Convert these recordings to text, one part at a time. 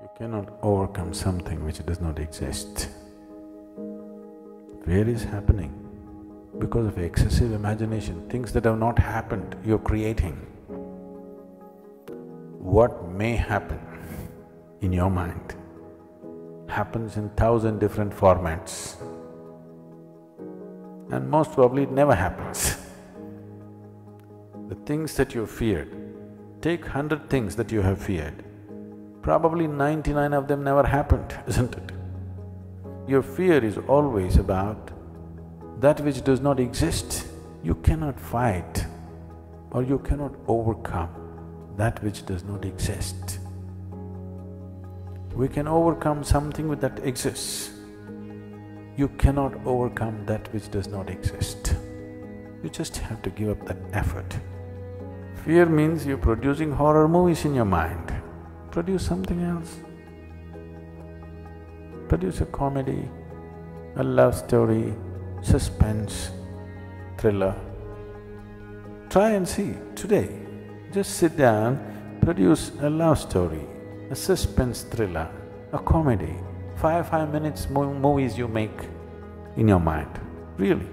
You cannot overcome something which does not exist. Where is happening? Because of excessive imagination, things that have not happened, you're creating. What may happen in your mind happens in 1,000 different formats, and most probably it never happens. The things that you feared, take 100 things that you have feared, probably 99 of them never happened, isn't it? Your fear is always about that which does not exist. You cannot fight or you cannot overcome that which does not exist. We can overcome something that exists. You cannot overcome that which does not exist. You just have to give up that effort. Fear means you're producing horror movies in your mind. Produce something else. Produce a comedy, a love story, suspense, thriller. Try and see today. Just sit down, produce a love story, a suspense thriller, a comedy. 5 minutes movies you make in your mind, really.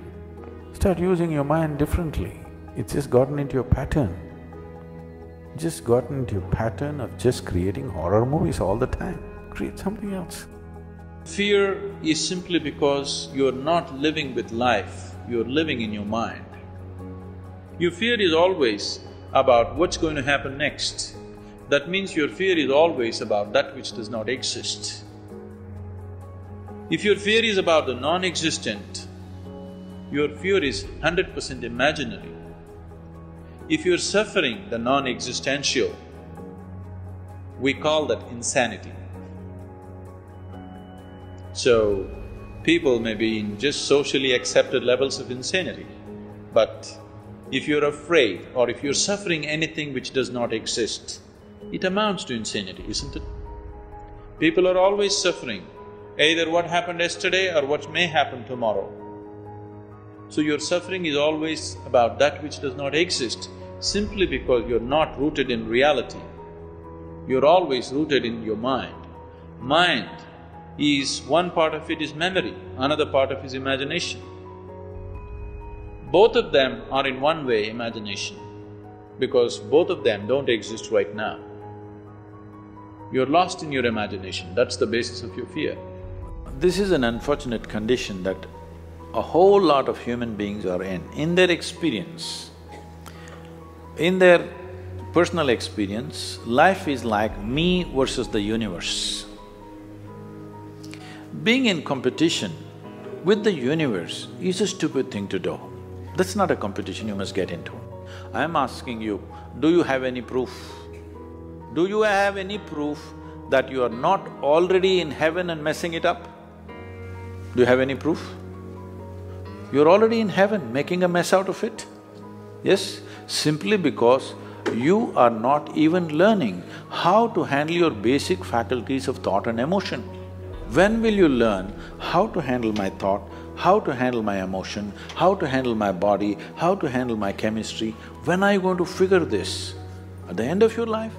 Start using your mind differently. It's just gotten into your pattern. Just gotten into your pattern of just creating horror movies all the time. Create something else. Fear is simply because you're not living with life, you're living in your mind. Your fear is always about what's going to happen next. That means your fear is always about that which does not exist. If your fear is about the non-existent, your fear is 100% imaginary. If you're suffering the non-existential, we call that insanity. So, people may be in just socially accepted levels of insanity, but if you're afraid or if you're suffering anything which does not exist, it amounts to insanity, isn't it? People are always suffering, either what happened yesterday or what may happen tomorrow. So your suffering is always about that which does not exist, simply because you're not rooted in reality. You're always rooted in your mind. Mind is… one part of it is memory, another part of it is imagination. Both of them are in one way imagination, because both of them don't exist right now. You're lost in your imagination, that's the basis of your fear. This is an unfortunate condition that a whole lot of human beings are in their experience, in their personal experience, life is like me versus the universe. Being in competition with the universe is a stupid thing to do. That's not a competition you must get into. I'm asking you, do you have any proof? Do you have any proof that you are not already in heaven and messing it up? Do you have any proof? You're already in heaven, making a mess out of it, yes? Simply because you are not even learning how to handle your basic faculties of thought and emotion. When will you learn how to handle my thought, how to handle my emotion, how to handle my body, how to handle my chemistry? When are you going to figure this? At the end of your life?